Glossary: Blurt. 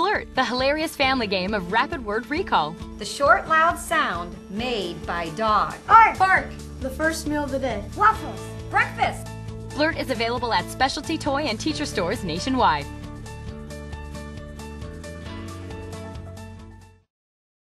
Blurt, the hilarious family game of rapid word recall. The short, loud sound made by dog. Bark! Bark! The first meal of the day. Waffles! Breakfast! Blurt is available at specialty toy and teacher stores nationwide.